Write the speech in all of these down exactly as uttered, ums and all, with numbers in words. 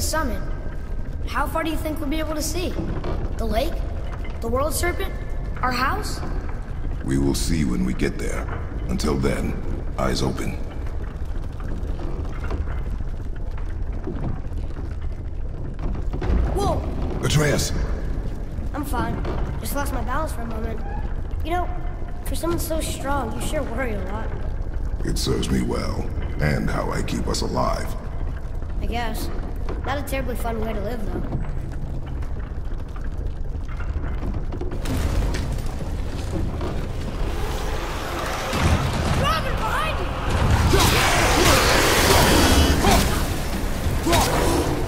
Summit. How far do you think we'll be able to see? The lake? The world serpent? Our house? We will see when we get there. Until then, eyes open. Whoa! Atreus! I'm fine. Just lost my balance for a moment. You know, for someone so strong, you sure worry a lot. It serves me well, and how I keep us alive. I guess. Not a terribly fun way to live, though. Robin, behind you!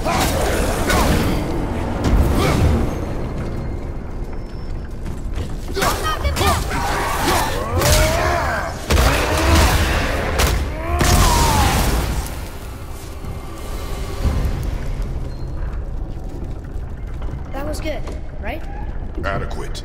I'll knock him down. Was good, right? Adequate.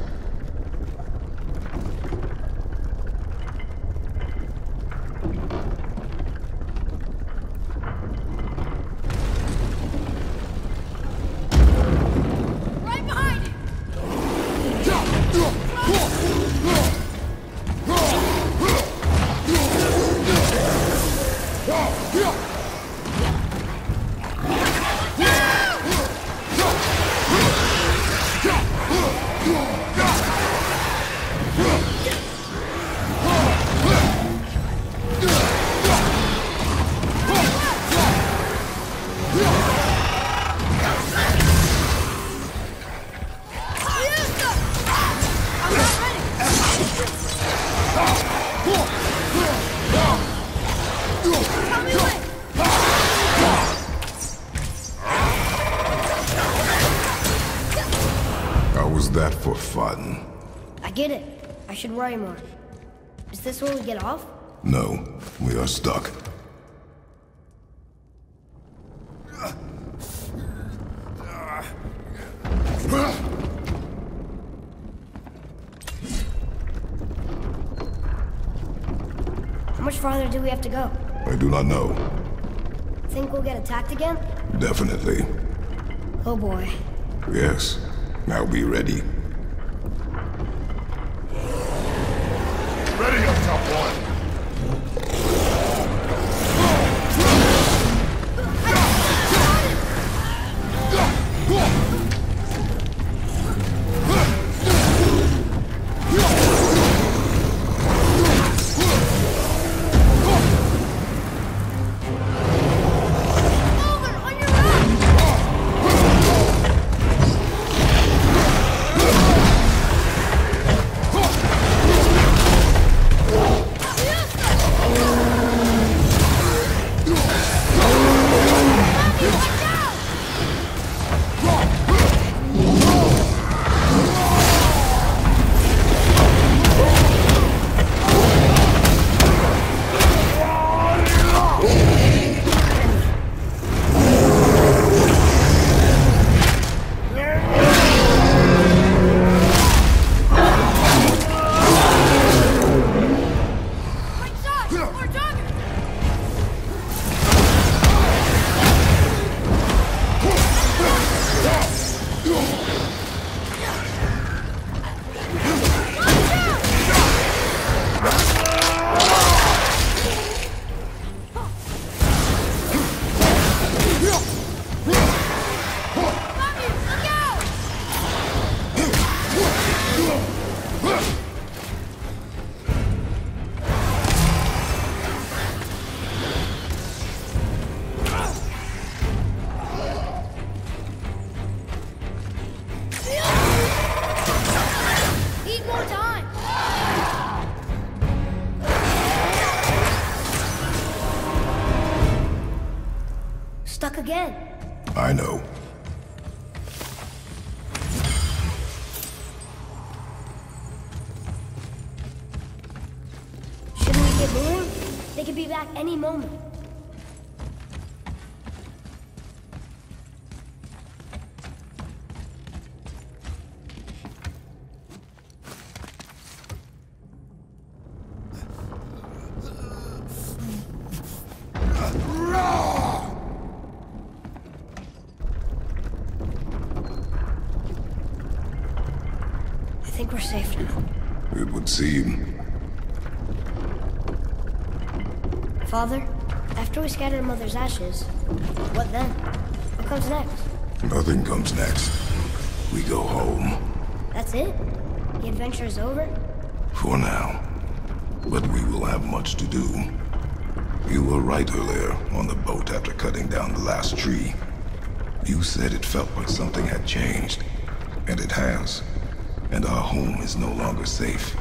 Should worry more. Is this where we get off? No, we are stuck. How much farther do we have to go? I do not know. Think we'll get attacked again? Definitely. Oh boy. Yes. Now be ready. Ready up, top one! Over, on your back! back again. I know. Shouldn't we get moving? They could be back any moment. I think we're safe now. It would seem. Father, after we scatter Mother's ashes, what then? What comes next? Nothing comes next. We go home. That's it? The adventure is over? For now. But we will have much to do. You were right earlier on the boat after cutting down the last tree. You said it felt like something had changed. And it has. And our home is no longer safe.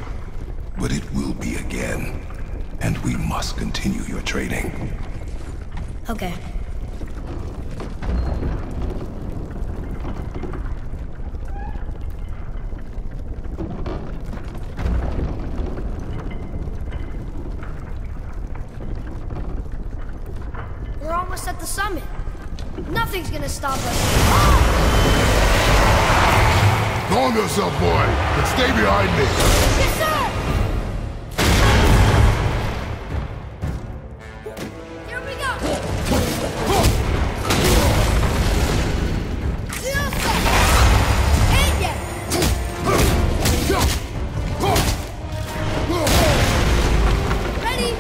But it will be again. And we must continue your training. Okay. We're almost at the summit. Nothing's gonna stop us. Calm yourself, boy, but stay behind me. Yes, sir! Here we go! Yes, sir! And yes! Ready?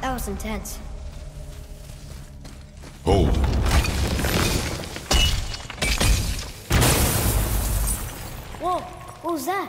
That was intense. Hold. Whoa, what was that?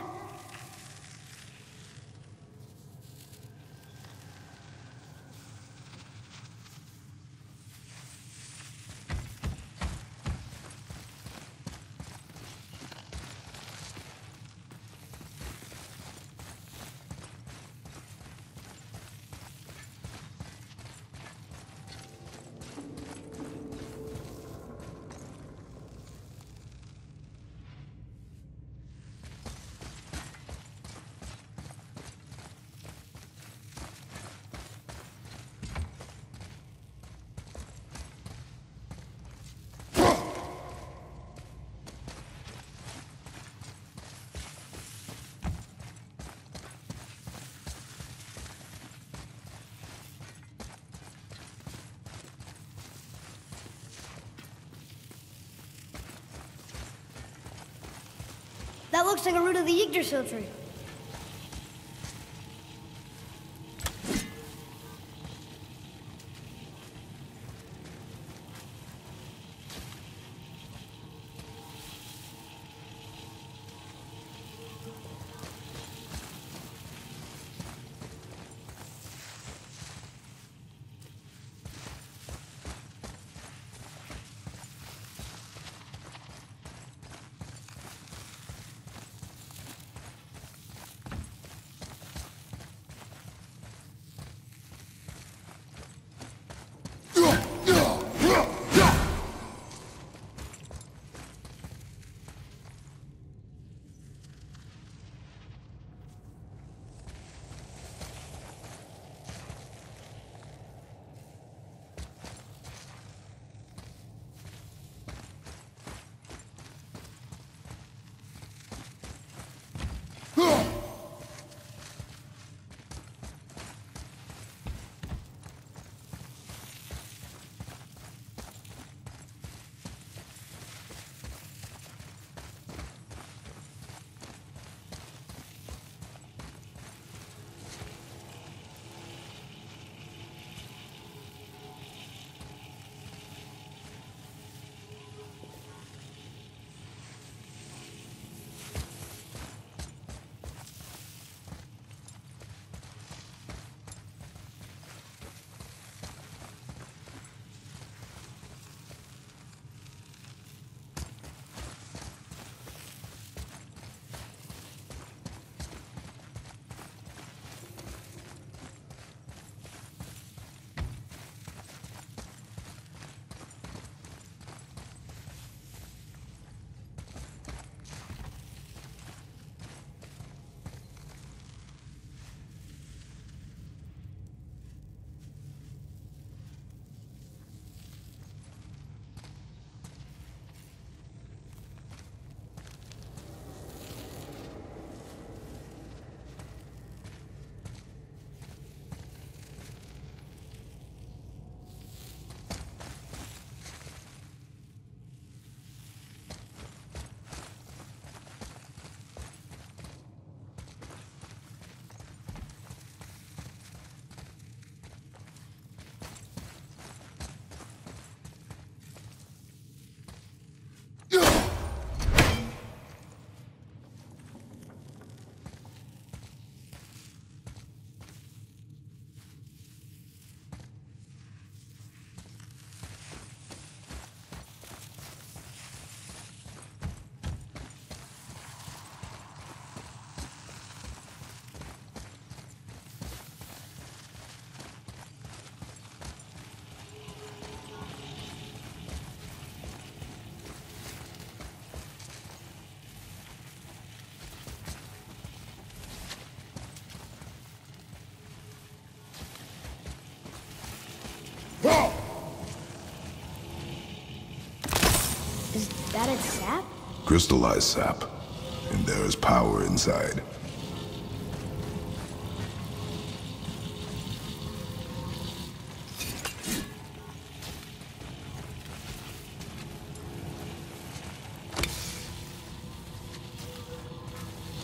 That looks like a root of the Yggdrasil tree. Is that its sap? Crystallized sap. And there is power inside.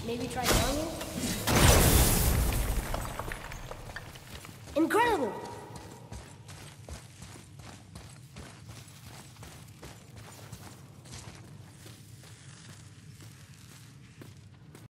Maybe try throwing it? Incredible!